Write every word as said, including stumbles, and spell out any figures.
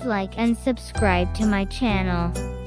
Please like and subscribe to my channel.